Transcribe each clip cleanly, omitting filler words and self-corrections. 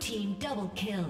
Team double kill.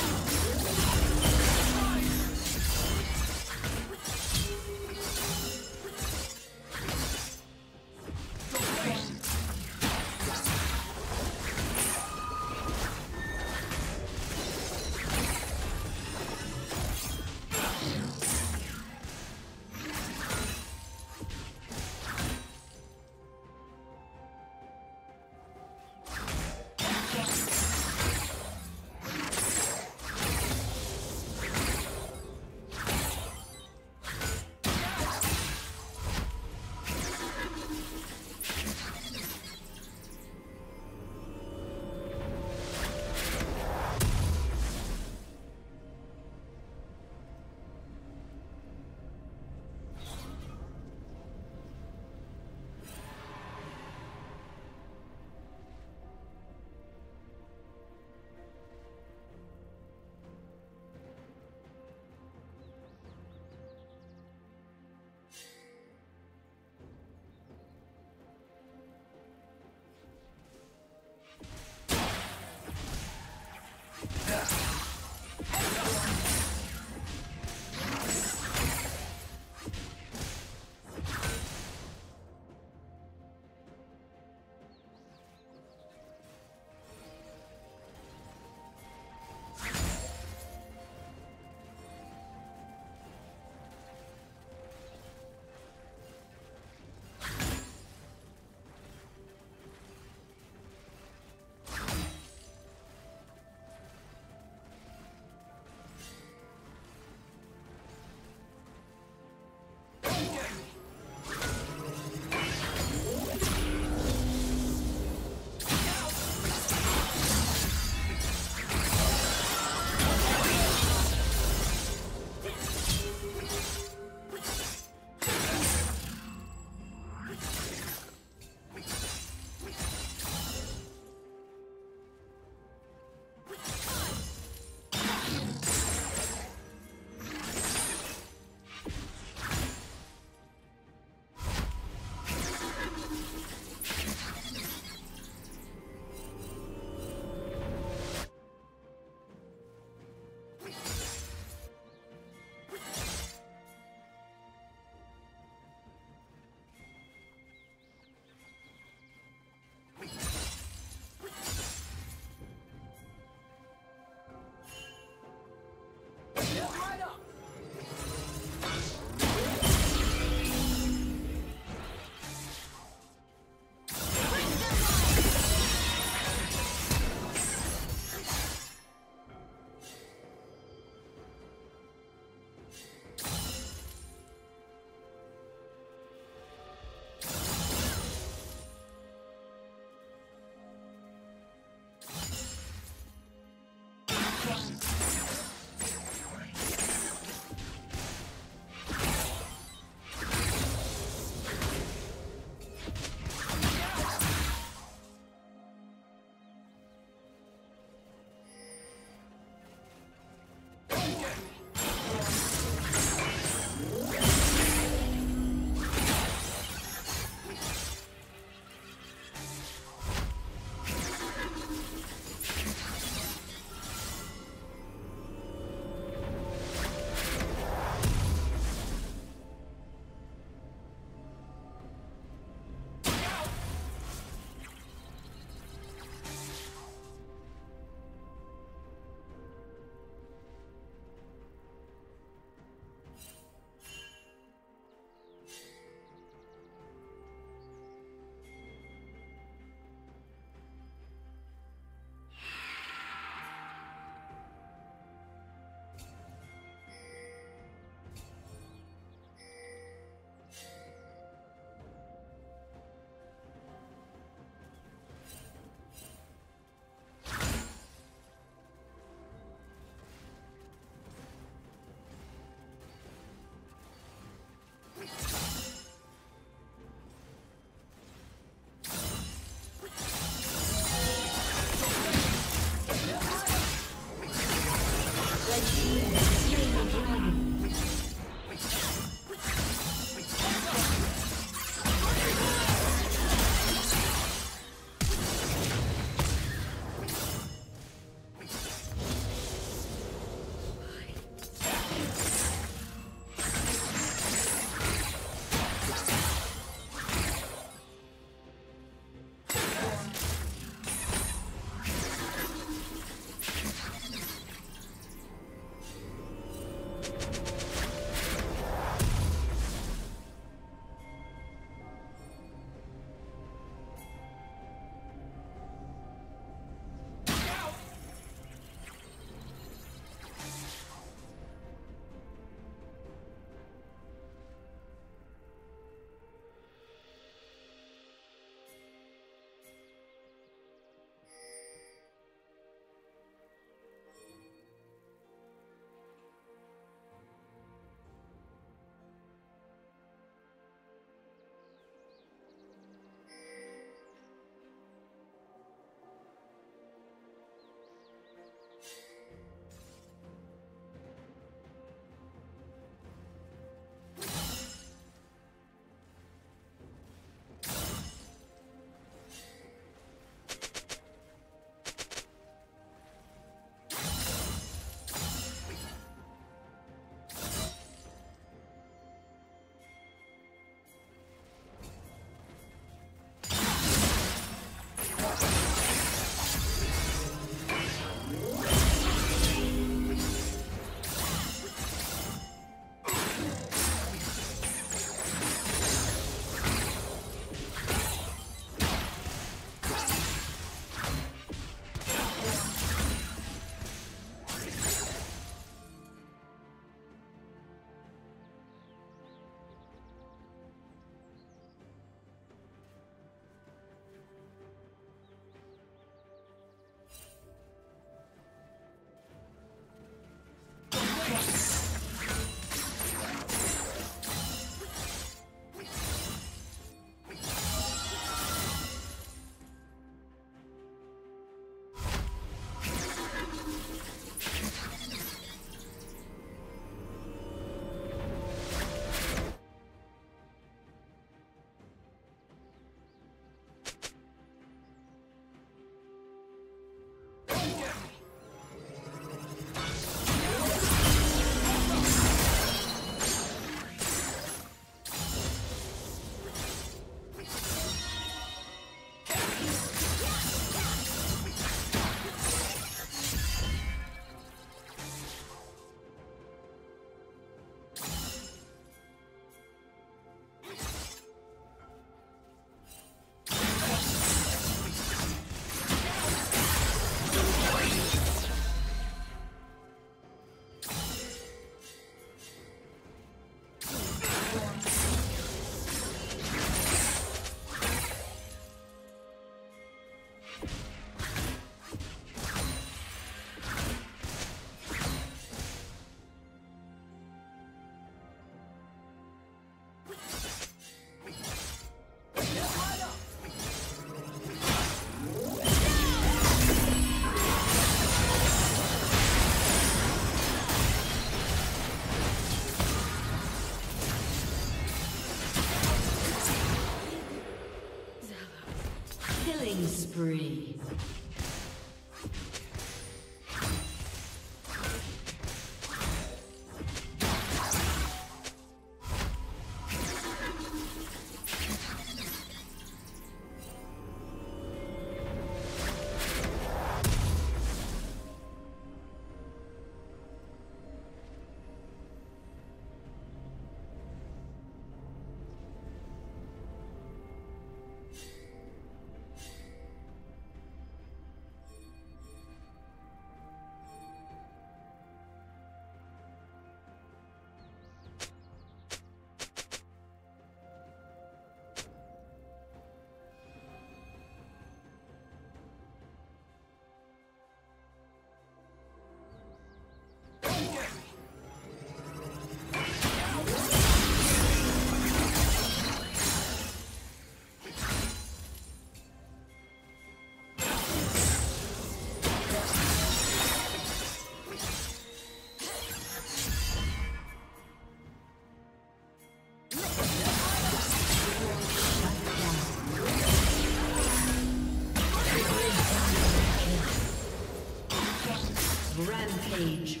Rampage.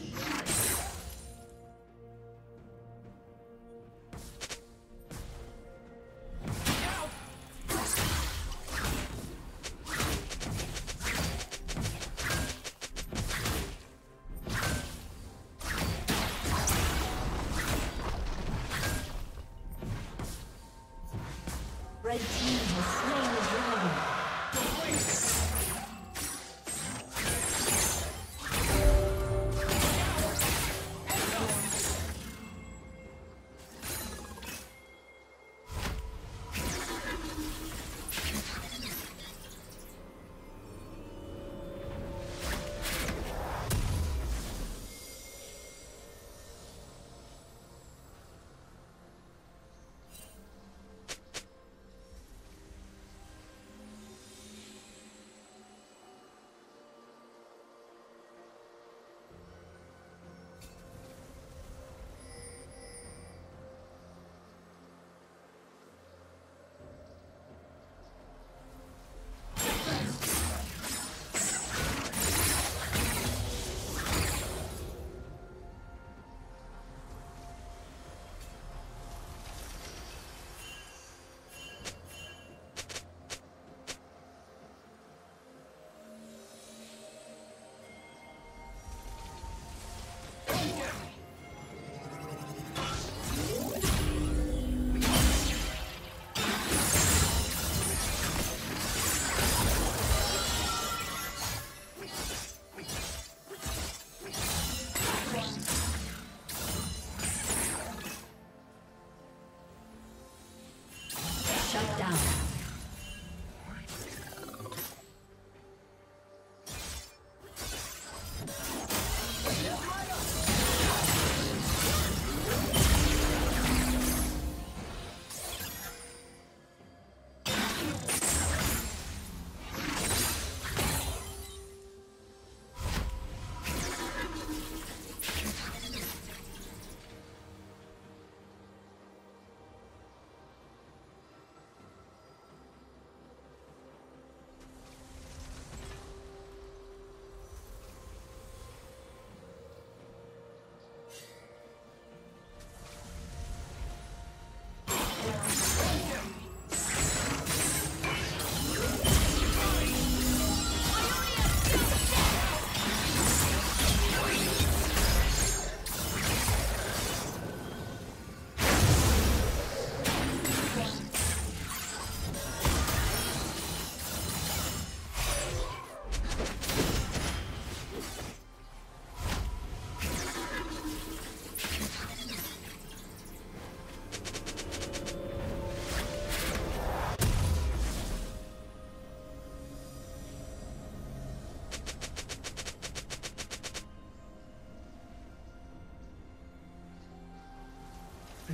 Red team has slain the dragon.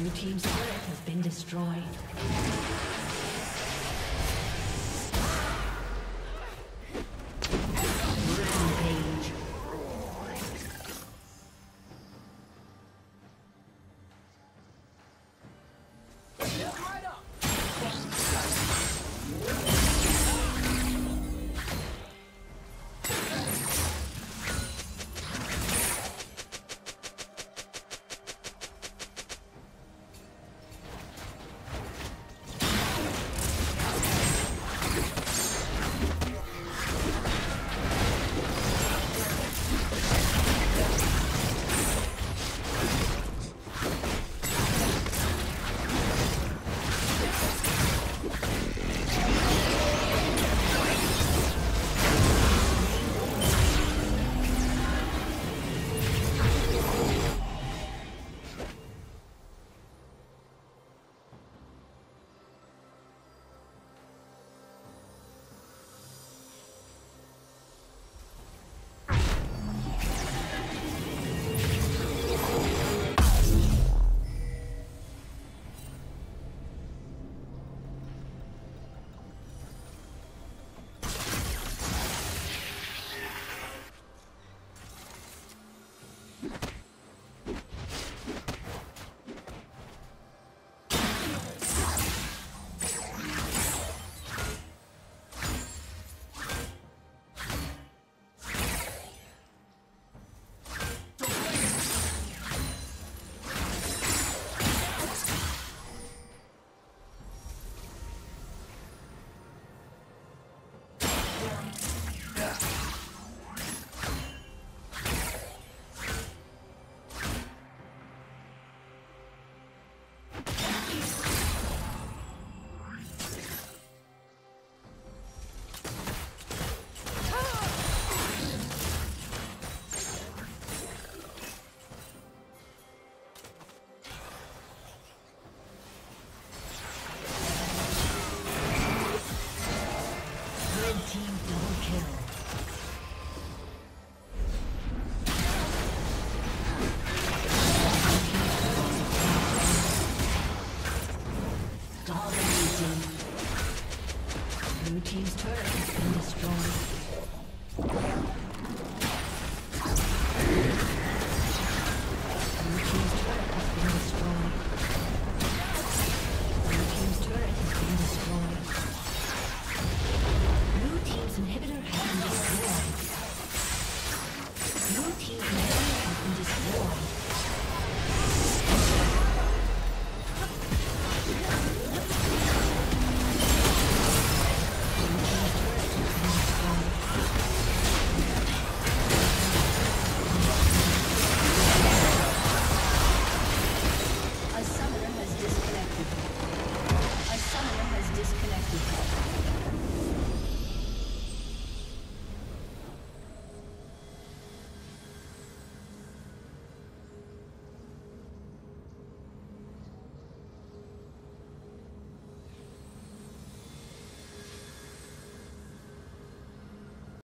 Blue team's turret has been destroyed. Blue team's turret has been destroyed.